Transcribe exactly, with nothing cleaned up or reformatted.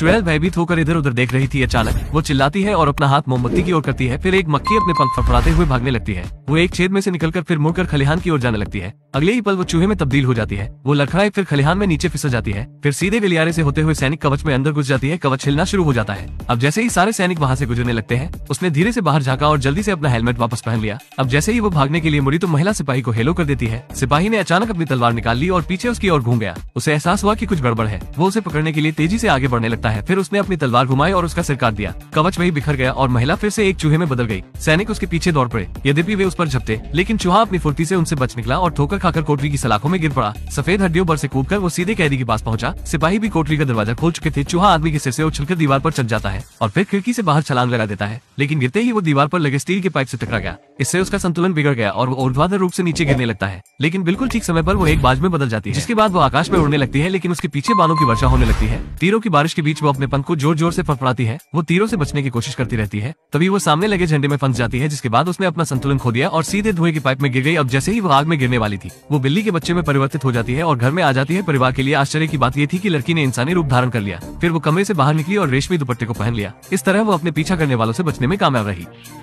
चुड़ैल भयभीत होकर इधर उधर देख रही थी। अचानक वो चिल्लाती है और अपना हाथ मोमबत्ती की ओर करती है। फिर एक मक्खी अपने पंख फड़फड़ाते हुए भागने लगती है। वो एक छेद में से निकलकर फिर मुड़कर खलिहान की ओर जाने लगती है। अगले ही पल वो चूहे में तब्दील हो जाती है। वो लड़खड़ाई फिर खलिहान में नीचे फिसल जाती है। फिर सीधे गलियारे से होते हुए सैनिक कवच में अंदर घुस जाती है। कवच हिलना शुरू हो जाता है। अब जैसे ही सारे सैनिक वहाँ से गुजरने लगते हैं, उसने धीरे से बाहर झाँका और जल्दी से अपना हेलमेट वापस पहन लिया। अब जैसे ही वो भागने के लिए मुड़ी तो महिला सिपाही को हेलो कर देती है। सिपाही ने अचानक अपनी तलवार निकाल ली और पीछे उसकी ओर घूम गया। उसे एहसास हुआ कि कुछ गड़बड़ है। वो उसे पकड़ने के लिए तेजी से आगे बढ़ने लगता है। फिर उसने अपनी तलवार घुमाई और उसका सिर काट दिया। कवच वही बिखर गया और महिला फिर से एक चूहे में बदल गई। सैनिक उसके पीछे दौड़ पड़े। यद्यपि वे उस पर झपटे, लेकिन चूहा अपनी फुर्ती से उनसे बच निकला और ठोकर खाकर कोटरी की सलाखों में गिर पड़ा। सफेद हड्डियों पर से कूदकर वो सीधे कैदी के पास पहुंचा। सिपाही भी कोटरी का दरवाजा खोल चुके थे। चूहा आदमी के सिर से उछलकर दीवार पर चढ़ जाता है और फिर खिड़की से बाहर छलांग लगा देता है, लेकिन गिरते ही वो दीवार पर लगे स्टील के पाइप से टकरा गया। इससे उसका संतुलन बिगड़ गया और वो ऊर्ध्वाधर रूप से नीचे गिरने लगता है, लेकिन बिल्कुल ठीक समय पर वो एक बाज में बदल जाती है। जिसके बाद वो आकाश में उड़ने लगती है, लेकिन उसके पीछे बालों की वर्षा होने लगती है। तीरों की बारिश के बीच वो अपने पंख को जोर जोर से फड़फड़ाती है। वो तीरों से बचने की कोशिश करती रहती है। तभी वो सामने लगे झंडे में फंस जाती है, जिसके बाद उसने अपना संतुलन खो दिया और सीधे धुएं की पाइप में गिर गई। अब जैसे ही वो आग में गिरने वाली थी, वो बिल्ली के बच्चे में परिवर्तित हो जाती है और घर में आ जाती है। परिवार के लिए आश्चर्य की बात ये थी कि लड़की ने इंसानी रूप धारण कर लिया। फिर वो कमरे से बाहर निकली और रेशमी दुपट्टे को पहन लिया। इस तरह वो अपने पीछा करने वालों से बचने में कामयाब रही।